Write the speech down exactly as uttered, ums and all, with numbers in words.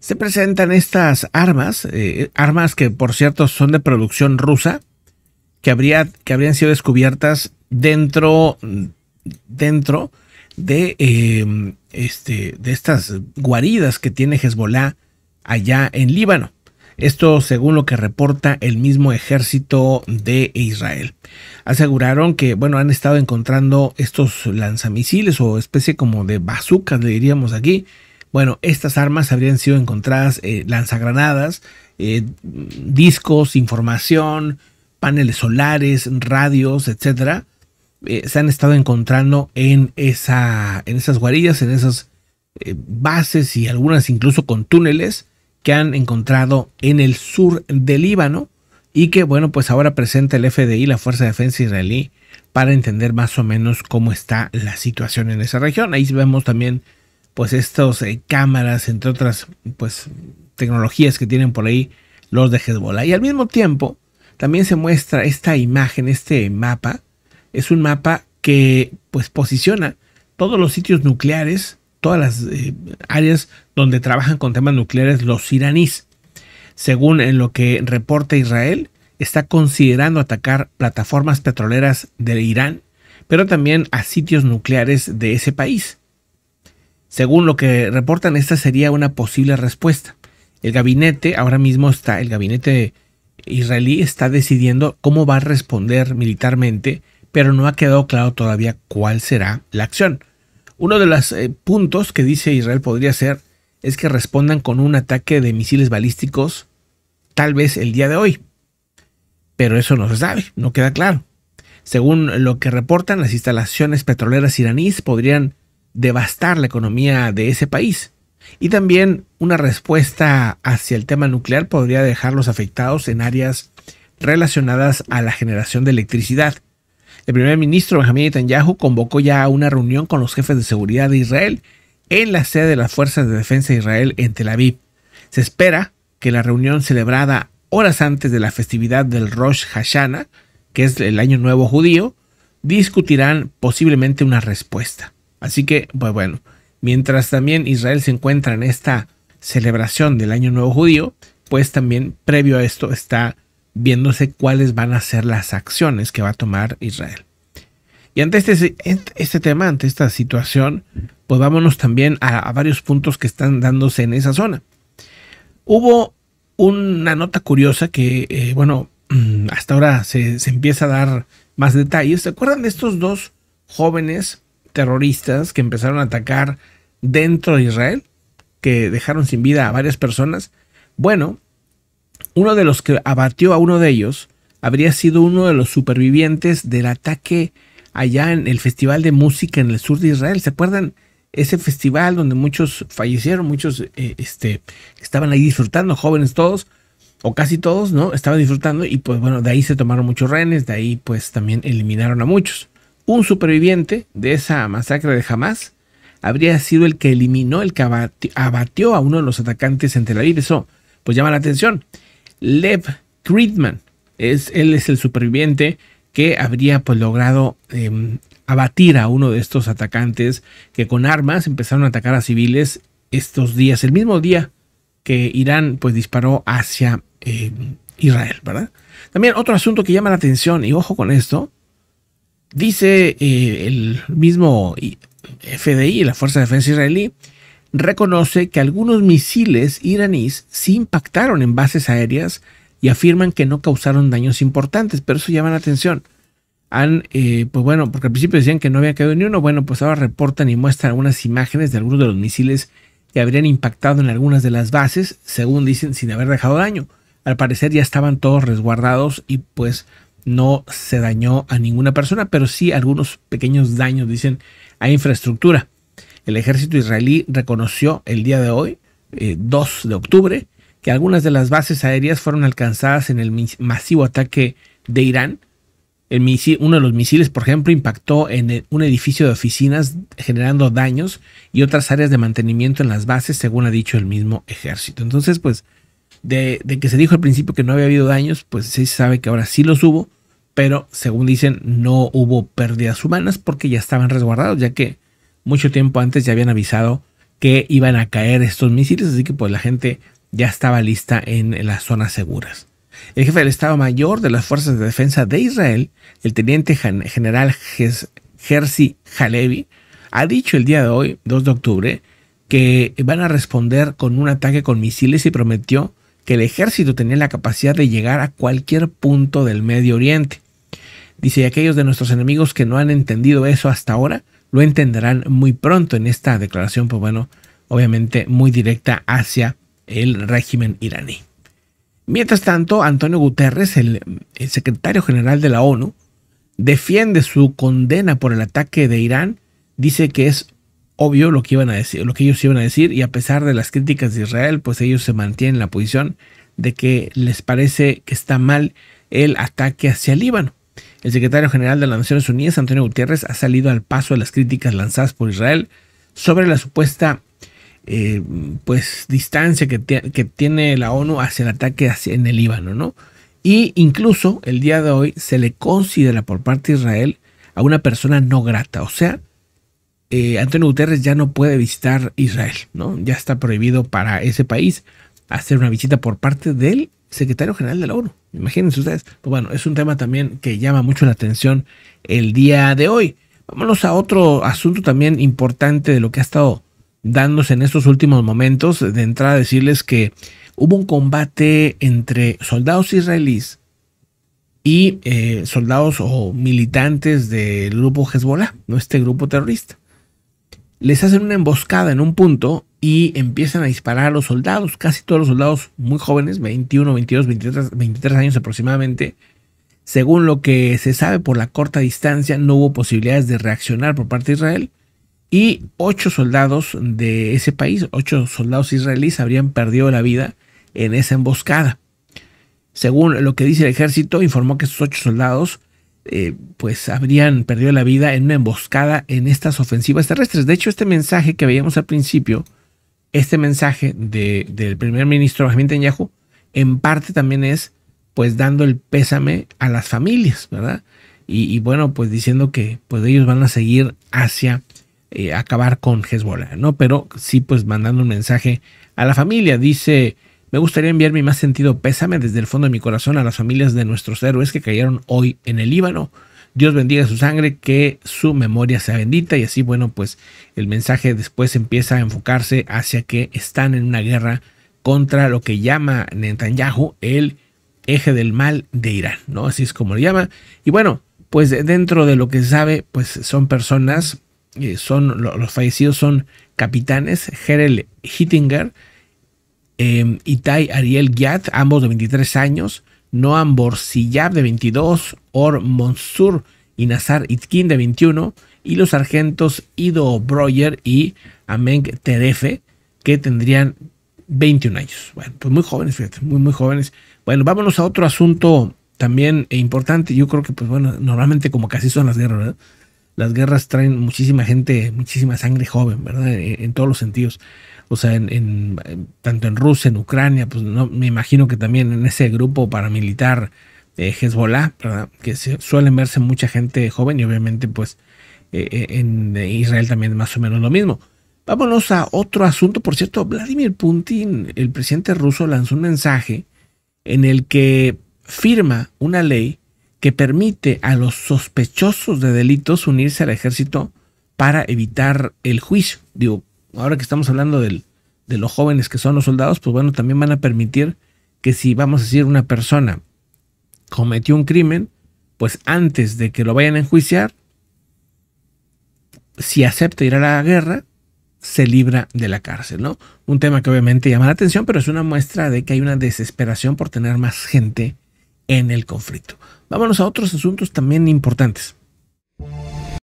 Se presentan estas armas, eh, armas que por cierto son de producción rusa, que, habría, que habrían sido descubiertas dentro, dentro de, eh, este, de estas guaridas que tiene Hezbollah allá en Líbano. Esto según lo que reporta el mismo ejército de Israel. Aseguraron que, bueno, han estado encontrando estos lanzamisiles o especie como de bazucas, le diríamos aquí. Bueno, estas armas habrían sido encontradas, eh, lanzagranadas, eh, discos, información, paneles solares, radios, etcétera. Eh, se han estado encontrando en, esa, en esas guarillas, en esas eh, bases y algunas incluso con túneles que han encontrado en el sur del Líbano y que, bueno, pues ahora presenta el F D I, la Fuerza de Defensa Israelí, para entender más o menos cómo está la situación en esa región. Ahí vemos también, pues, estas eh, cámaras, entre otras, pues, tecnologías que tienen por ahí los de Hezbollah. Y al mismo tiempo, también se muestra esta imagen, este mapa. Es un mapa que, pues, posiciona todos los sitios nucleares, todas las eh, áreas donde trabajan con temas nucleares los iraníes. Según en lo que reporta Israel, está considerando atacar plataformas petroleras de Irán, pero también a sitios nucleares de ese país. Según lo que reportan, esta sería una posible respuesta. El gabinete, ahora mismo está, el gabinete israelí está decidiendo cómo va a responder militarmente, pero no ha quedado claro todavía cuál será la acción. Uno de los eh, puntos que dice Israel podría ser es que respondan con un ataque de misiles balísticos tal vez el día de hoy. Pero eso no se sabe, no queda claro. Según lo que reportan, las instalaciones petroleras iraníes podrían devastar la economía de ese país. Y también una respuesta hacia el tema nuclear podría dejarlos afectados en áreas relacionadas a la generación de electricidad. El primer ministro Benjamin Netanyahu convocó ya una reunión con los jefes de seguridad de Israel en la sede de las Fuerzas de Defensa de Israel en Tel Aviv. Se espera que la reunión, celebrada horas antes de la festividad del Rosh Hashanah, que es el año nuevo judío, discutirán posiblemente una respuesta. Así que, pues bueno, mientras también Israel se encuentra en esta celebración del año nuevo judío, pues también previo a esto está viéndose cuáles van a ser las acciones que va a tomar Israel. Y ante este, este tema, ante esta situación, pues vámonos también a, a varios puntos que están dándose en esa zona. Hubo una nota curiosa que, eh, bueno, hasta ahora se, se empieza a dar más detalles. ¿Se acuerdan de estos dos jóvenes terroristas que empezaron a atacar dentro de Israel, que dejaron sin vida a varias personas? Bueno, uno de los que abatió a uno de ellos habría sido uno de los supervivientes del ataque allá en el Festival de Música en el sur de Israel. ¿Se acuerdan? Ese festival donde muchos fallecieron, muchos eh, este, estaban ahí disfrutando, jóvenes todos, o casi todos, ¿no? Estaban disfrutando y pues bueno, de ahí se tomaron muchos rehenes, de ahí pues también eliminaron a muchos. Un superviviente de esa masacre de Hamas habría sido el que eliminó, el que abatió a uno de los atacantes en Tel Aviv. Eso pues llama la atención. Lev Friedman, es, él es el superviviente que habría pues logrado eh, abatir a uno de estos atacantes que con armas empezaron a atacar a civiles estos días, el mismo día que Irán pues disparó hacia eh, Israel, ¿verdad? También otro asunto que llama la atención, y ojo con esto, dice eh, el mismo F D I, la Fuerza de Defensa Israelí, reconoce que algunos misiles iraníes sí impactaron en bases aéreas y afirman que no causaron daños importantes, pero eso llama la atención. Han, eh, pues bueno, porque al principio decían que no había caído ni uno, bueno, pues ahora reportan y muestran algunas imágenes de algunos de los misiles que habrían impactado en algunas de las bases, según dicen, sin haber dejado daño. Al parecer ya estaban todos resguardados y pues no se dañó a ninguna persona, pero sí algunos pequeños daños, dicen, a infraestructura. El ejército israelí reconoció el día de hoy, eh, dos de octubre, que algunas de las bases aéreas fueron alcanzadas en el masivo ataque de Irán. El misil, uno de los misiles, por ejemplo, impactó en el, un edificio de oficinas, generando daños y otras áreas de mantenimiento en las bases, según ha dicho el mismo ejército. Entonces, pues, de, de que se dijo al principio que no había habido daños, pues se sabe que ahora sí los hubo, pero según dicen, no hubo pérdidas humanas porque ya estaban resguardados, ya que mucho tiempo antes ya habían avisado que iban a caer estos misiles, así que pues la gente ya estaba lista en, en las zonas seguras. El jefe del Estado Mayor de las Fuerzas de Defensa de Israel, el teniente general Herzi Halevi, ha dicho el día de hoy, dos de octubre, que van a responder con un ataque con misiles y prometió que el ejército tenía la capacidad de llegar a cualquier punto del Medio Oriente. Dice, y aquellos de nuestros enemigos que no han entendido eso hasta ahora, lo entenderán muy pronto en esta declaración, pues bueno, obviamente muy directa hacia el régimen iraní. Mientras tanto, Antonio Guterres, el, el secretario general de la ONU, defiende su condena por el ataque de Irán. Dice que es obvio lo que iban a decir, lo que ellos iban a decir, y a pesar de las críticas de Israel, pues ellos se mantienen en la posición de que les parece que está mal el ataque hacia el Líbano. El secretario general de las Naciones Unidas, Antonio Guterres, ha salido al paso de las críticas lanzadas por Israel sobre la supuesta eh, pues, distancia que, que tiene la ONU hacia el ataque hacia, en el Líbano, ¿no? Y incluso el día de hoy se le considera por parte de Israel a una persona no grata. O sea, eh, Antonio Guterres ya no puede visitar Israel, ¿no? Ya está prohibido para ese país hacer una visita por parte del secretario general de la ONU. Imagínense ustedes. Pues bueno, es un tema también que llama mucho la atención el día de hoy. Vámonos a otro asunto también importante de lo que ha estado dándose en estos últimos momentos. De entrada, decirles que hubo un combate entre soldados israelíes y eh, soldados o militantes del grupo Hezbollah, ¿no? Este grupo terrorista. Les hacen una emboscada en un punto y empiezan a disparar a los soldados, casi todos los soldados muy jóvenes, veintiuno, veintidós, veintitrés, veintitrés años aproximadamente. Según lo que se sabe por la corta distancia, no hubo posibilidades de reaccionar por parte de Israel y ocho soldados de ese país, ocho soldados israelíes habrían perdido la vida en esa emboscada. Según lo que dice el ejército, informó que esos ocho soldados Eh, pues habrían perdido la vida en una emboscada en estas ofensivas terrestres. De hecho, este mensaje que veíamos al principio, este mensaje de, del primer ministro Benjamin Netanyahu, en parte también es pues dando el pésame a las familias, ¿verdad? Y, y bueno, pues diciendo que pues ellos van a seguir hacia eh, acabar con Hezbollah, ¿no? Pero sí, pues mandando un mensaje a la familia. Dice: me gustaría enviar mi más sentido pésame desde el fondo de mi corazón a las familias de nuestros héroes que cayeron hoy en el Líbano. Dios bendiga su sangre, que su memoria sea bendita. Y así, bueno, pues el mensaje después empieza a enfocarse hacia que están en una guerra contra lo que llama Netanyahu el eje del mal de Irán, ¿no? Así es como lo llama. Y bueno, pues dentro de lo que se sabe, pues son personas, son, los fallecidos son capitanes Gerel Hittinger, Eh, Itai Ariel Giat, ambos de veintitrés años, Noam Borsillab de veintidós, Or Monsur y Nazar Itkin de veintiuno, y los sargentos Ido Broyer y Ameng Terefe, que tendrían veintiún años. Bueno, pues muy jóvenes, fíjate, muy, muy jóvenes. Bueno, vámonos a otro asunto también importante. Yo creo que, pues bueno, normalmente como casi son las guerras, ¿verdad? Las guerras traen muchísima gente, muchísima sangre joven, ¿verdad? En, en todos los sentidos. O sea, en, en, tanto en Rusia, en Ucrania, pues no, me imagino que también en ese grupo paramilitar eh, Hezbollah, ¿verdad? Que se, suelen verse mucha gente joven y obviamente pues eh, en Israel también más o menos lo mismo. Vámonos a otro asunto. Por cierto, Vladimir Putin, el presidente ruso, lanzó un mensaje en el que firma una ley que permite a los sospechosos de delitos unirse al ejército para evitar el juicio. Digo, ahora que estamos hablando del, de los jóvenes que son los soldados, pues bueno, también van a permitir que si, vamos a decir, una persona cometió un crimen, pues antes de que lo vayan a enjuiciar, si acepta ir a la guerra, se libra de la cárcel, ¿no? Un tema que obviamente llama la atención, pero es una muestra de que hay una desesperación por tener más gente en el conflicto. Vámonos a otros asuntos también importantes.